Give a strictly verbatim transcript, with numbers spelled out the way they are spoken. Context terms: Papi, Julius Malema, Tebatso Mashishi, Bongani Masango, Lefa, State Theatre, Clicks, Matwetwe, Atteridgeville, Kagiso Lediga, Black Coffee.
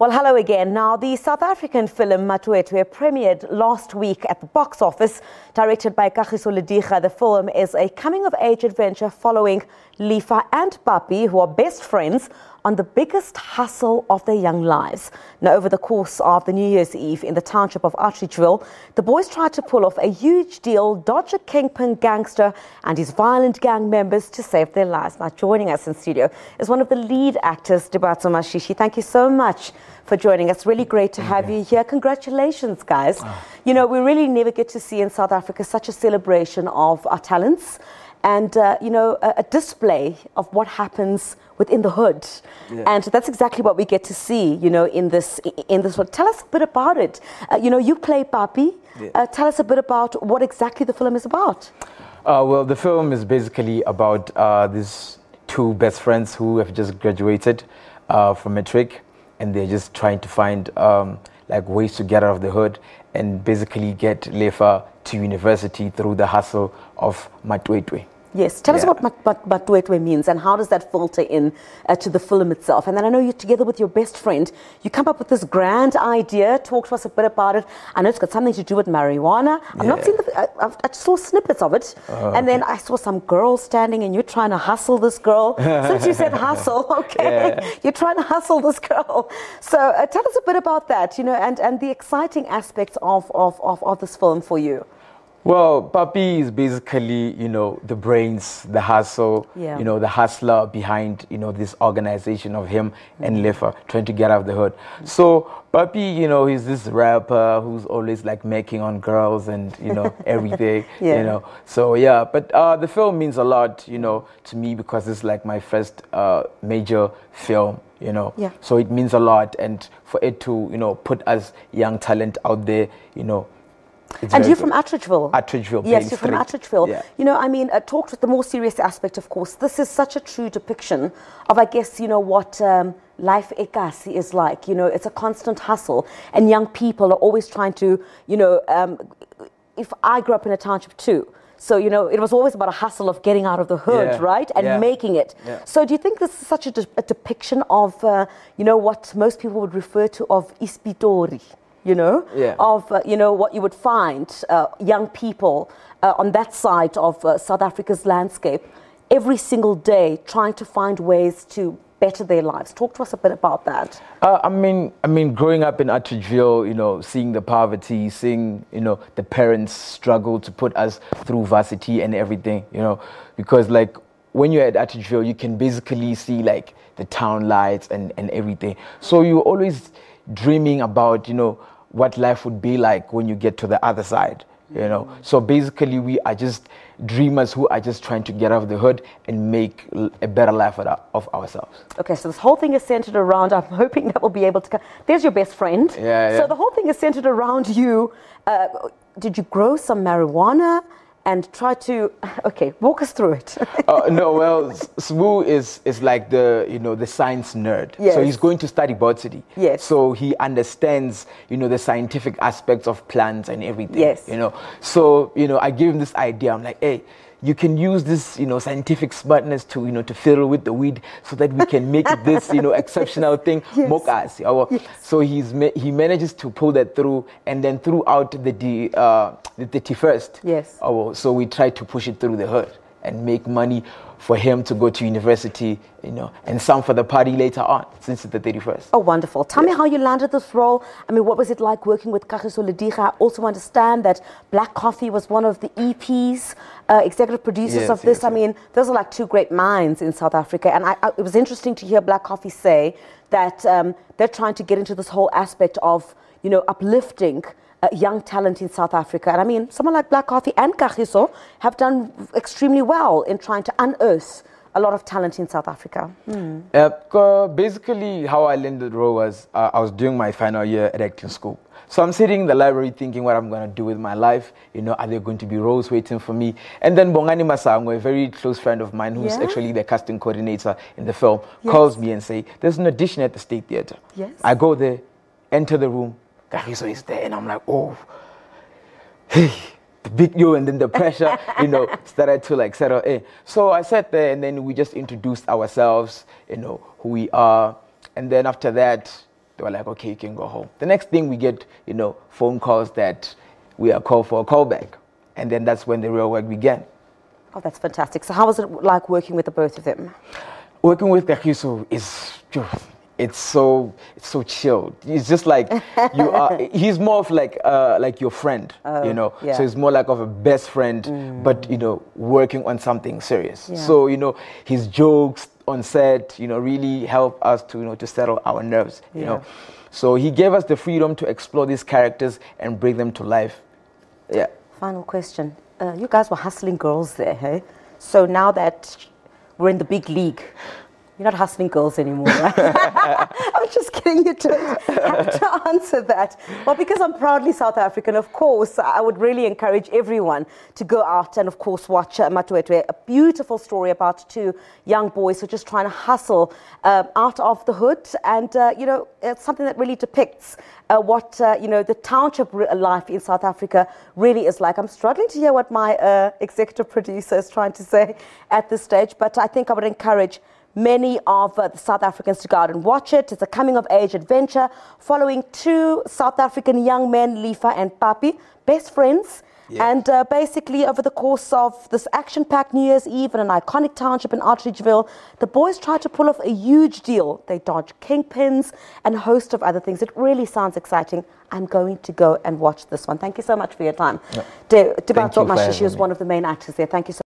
Well, hello again. Now, the South African film Matwetwe premiered last week at the box office. Directed by Kagiso Lediga, the film is a coming-of-age adventure following Lefa and Papi, who are best friends, on the biggest hustle of their young lives. Now, over the course of the New Year's Eve in the township of Atteridgeville, the boys tried to pull off a huge deal, dodge a kingpin gangster and his violent gang members to save their lives. Now, joining us in studio is one of the lead actors, Tebatso Mashishi. Thank you so much for joining us. Really great to have you here. Congratulations, guys. Oh. You know, we really never get to see in South Africa such a celebration of our talents and, uh, you know, a, a display of what happens within the hood. Yeah. And that's exactly what we get to see, you know, in this in this world. Tell us a bit about it. Uh, you know, you play Papi. Yeah. Uh, tell us a bit about what exactly the film is about. Uh, well, the film is basically about uh, these two best friends who have just graduated uh, from matric. And they're just trying to find um, like ways to get out of the hood and basically get Lefa to university through the hustle of Matwetwe. Yes, tell yeah. us what Mat Mat Matwetwe means and how does that filter in uh, to the film itself. And then I know you, together with your best friend, you come up with this grand idea. Talk to us a bit about it. I know it's got something to do with marijuana. I've yeah. not seen the, I, I've, I saw snippets of it. Oh, and okay. then I saw some girl standing and you're trying to hustle this girl. Since you said hustle, okay, yeah. you're trying to hustle this girl. So uh, tell us a bit about that, you know, and, and the exciting aspects of, of, of, of this film for you. Well, Papi is basically, you know, the brains, the hustle, yeah. you know, the hustler behind, you know, this organization of him mm-hmm. and Lefa trying to get out of the hood. Mm-hmm. So Papi, you know, he's this rapper who's always like making on girls and, you know, everything, yeah. you know. So, yeah, but uh, the film means a lot, you know, to me because it's like my first uh, major film. You know, yeah. so it means a lot. And for it to, you know, put us young talent out there, you know, It's and you're good. from Atteridgeville. Atteridgeville. Yes, you're Street. from Atteridgeville. Yeah. You know, I mean, uh, talked with the more serious aspect, of course. This is such a true depiction of, I guess, you know, what um, life ekasi is like. You know, it's a constant hustle. And young people are always trying to, you know, um, if I grew up in a township too. So, you know, it was always about a hustle of getting out of the hood, yeah. right? And yeah. making it. Yeah. So do you think this is such a, de a depiction of, uh, you know, what most people would refer to of ispitori? You know, yeah. of, uh, you know, what you would find uh, young people uh, on that side of uh, South Africa's landscape every single day trying to find ways to better their lives. Talk to us a bit about that. Uh, I mean, I mean, growing up in Atteridgeville, you know, seeing the poverty, seeing, you know, the parents struggle to put us through varsity and everything, you know, because like when you're at Atteridgeville, you can basically see like the town lights and, and everything. So you're always dreaming about, you know, what life would be like when you get to the other side, you know. Mm-hmm. So basically we are just dreamers who are just trying to get out of the hood and make a better life of ourselves. Okay, so this whole thing is centered around, I'm hoping that we'll be able to come. There's your best friend. Yeah, yeah. So the whole thing is centered around you. Uh, did you grow some marijuana and try to, okay, walk us through it. uh, no, well, Smoo is, is like the, you know, the science nerd. Yes. So he's going to study botany. Yes. So he understands, you know, the scientific aspects of plants and everything. Yes. You know, so, you know, I gave him this idea. I'm like, hey, you can use this, you know, scientific smartness to, you know, to fiddle with the weed so that we can make this, you know, exceptional thing. Yes. Mokas. Yes. So he's ma he manages to pull that through, and then throughout the the uh, the thirty-first. Yes. Our, so we try to push it through the hood and make money for him to go to university, you know, and some for the party later on, since it's the thirty-first. Oh, wonderful. Tell yeah. me how you landed this role. I mean, what was it like working with Kagiso Lediga? I also understand that Black Coffee was one of the E Ps, uh, executive producers yes, of this. Yes, I mean, those are like two great minds in South Africa. And I, I, it was interesting to hear Black Coffee say that um, they're trying to get into this whole aspect of, you know, uplifting Uh, young talent in South Africa. And I mean, someone like Black Coffee and Kagiso have done extremely well in trying to unearth a lot of talent in South Africa. Mm. Uh, basically, how I landed the role was uh, I was doing my final year at acting school. So I'm sitting in the library thinking what I'm going to do with my life. You know, are there going to be roles waiting for me? And then Bongani Masango, a very close friend of mine, who's yeah. actually the casting coordinator in the film, yes. calls me and say, there's an audition at the State Theatre. Yes. I go there, enter the room, Kagiso is there, and I'm like, oh, hey, the big yo, and then the pressure, you know, started to like settle in. So I sat there, and then we just introduced ourselves, you know, who we are, and then after that, They were like, okay, you can go home. The next thing we get, you know, phone calls that we are called for a callback. And then that's when the real work began. Oh, that's fantastic. So how was it like working with the both of them? Working with Kagiso is, it's so, it's so chilled. It's just like, you are, he's more of like, uh, like your friend, oh, you know. Yeah. So he's more like of a best friend, mm. but, you know, working on something serious. Yeah. So, you know, his jokes on set, you know, really help us to, you know, to settle our nerves, you yeah. know. So he gave us the freedom to explore these characters and bring them to life. Yeah. Final question. Uh, you guys were hustling girls there, hey? So now that we're in the big league, you're not hustling girls anymore, right? I'm just kidding, you don't have to answer that. Well, because I'm proudly South African, of course, I would really encourage everyone to go out and, of course, watch uh, Matwetwe, a beautiful story about two young boys who are just trying to hustle uh, out of the hood. And, uh, you know, it's something that really depicts Uh, what, uh, you know, the township life in South Africa really is like. I'm struggling to hear what my uh, executive producer is trying to say at this stage, but I think I would encourage many of uh, the South Africans to go out and watch it. It's a coming-of-age adventure following two South African young men, Lefa and Papi, best friends. Yeah. And uh, basically, over the course of this action-packed New Year's Eve in an iconic township in Atteridgeville, the boys try to pull off a huge deal. They dodge kingpins and a host of other things. It really sounds exciting. I'm going to go and watch this one. Thank you so much for your time. Yeah. Tebatso Mashishi was one of the main actors there. Thank you so much.